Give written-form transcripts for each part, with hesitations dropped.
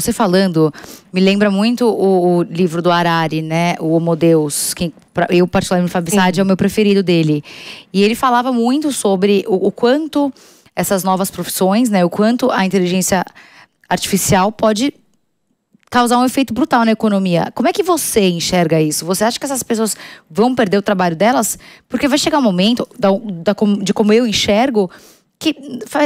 Você falando, me lembra muito o livro do Harari, né? O Homo Deus. Que eu, particularmente, Fábio Sade é o meu preferido dele. E ele falava muito sobre o quanto essas novas profissões, né? O quanto a inteligência artificial pode causar um efeito brutal na economia. Como é que você enxerga isso? Você acha que essas pessoas vão perder o trabalho delas? Porque vai chegar um momento, de como eu enxergo, que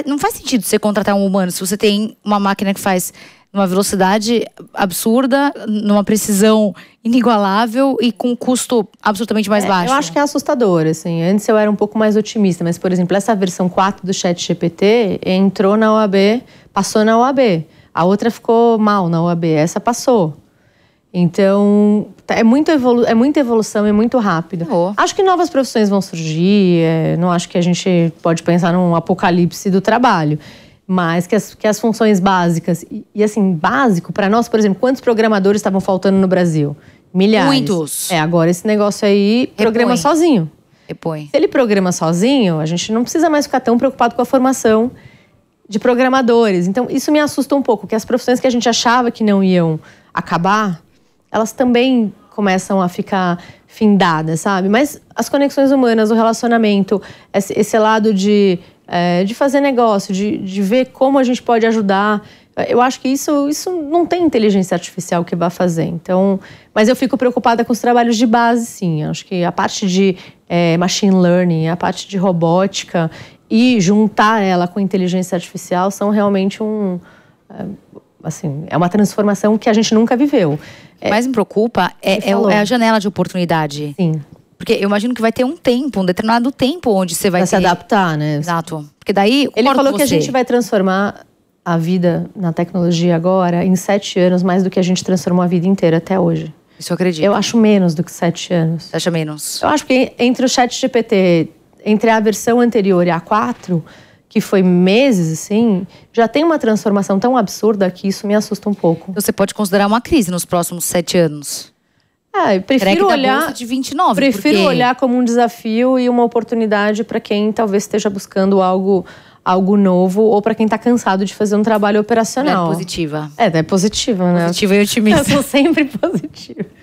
não faz sentido você contratar um humano se você tem uma máquina que faz numa velocidade absurda, numa precisão inigualável e com um custo absolutamente mais baixo. Eu acho que é assustador, assim. Antes eu era um pouco mais otimista, mas, por exemplo, essa versão 4 do ChatGPT entrou na OAB, passou na OAB. A outra ficou mal na OAB, essa passou. Então, é muita evolução, é muito rápido. Oh. Acho que novas profissões vão surgir, não acho que a gente pode pensar num apocalipse do trabalho. Mas que as funções básicas, e assim, básico, para nós, por exemplo, quantos programadores estavam faltando no Brasil? Milhares. Muitos. Agora esse negócio aí programa sozinho. Repõe. Se ele programa sozinho, a gente não precisa mais ficar tão preocupado com a formação de programadores. Então, isso me assusta um pouco, que as profissões que a gente achava que não iam acabar, elas também começam a ficar findadas, sabe? Mas as conexões humanas, o relacionamento, esse lado de fazer negócio, de ver como a gente pode ajudar. Eu acho que isso não tem inteligência artificial que vá fazer. Então, mas eu fico preocupada com os trabalhos de base, sim. Acho que a parte de machine learning, a parte de robótica e juntar ela com inteligência artificial são realmente assim, é uma transformação que a gente nunca viveu. Mas me preocupa é a janela de oportunidade. Sim. Porque eu imagino que vai ter um tempo, um determinado tempo onde você vai se adaptar, né? Exato. Porque daí... Ele falou que a gente vai transformar a vida na tecnologia agora em 7 anos, mais do que a gente transformou a vida inteira até hoje. Isso eu acredito. Eu acho menos do que 7 anos. Você acha menos? Eu acho que entre o ChatGPT, entre a versão anterior e a 4, que foi meses, assim, já tem uma transformação tão absurda que isso me assusta um pouco. Você pode considerar uma crise nos próximos 7 anos? Eu prefiro olhar de 29, olhar como um desafio e uma oportunidade para quem talvez esteja buscando algo novo ou para quem está cansado de fazer um trabalho operacional. É positiva. É positiva, né? Positiva e otimista. Eu sou sempre positiva.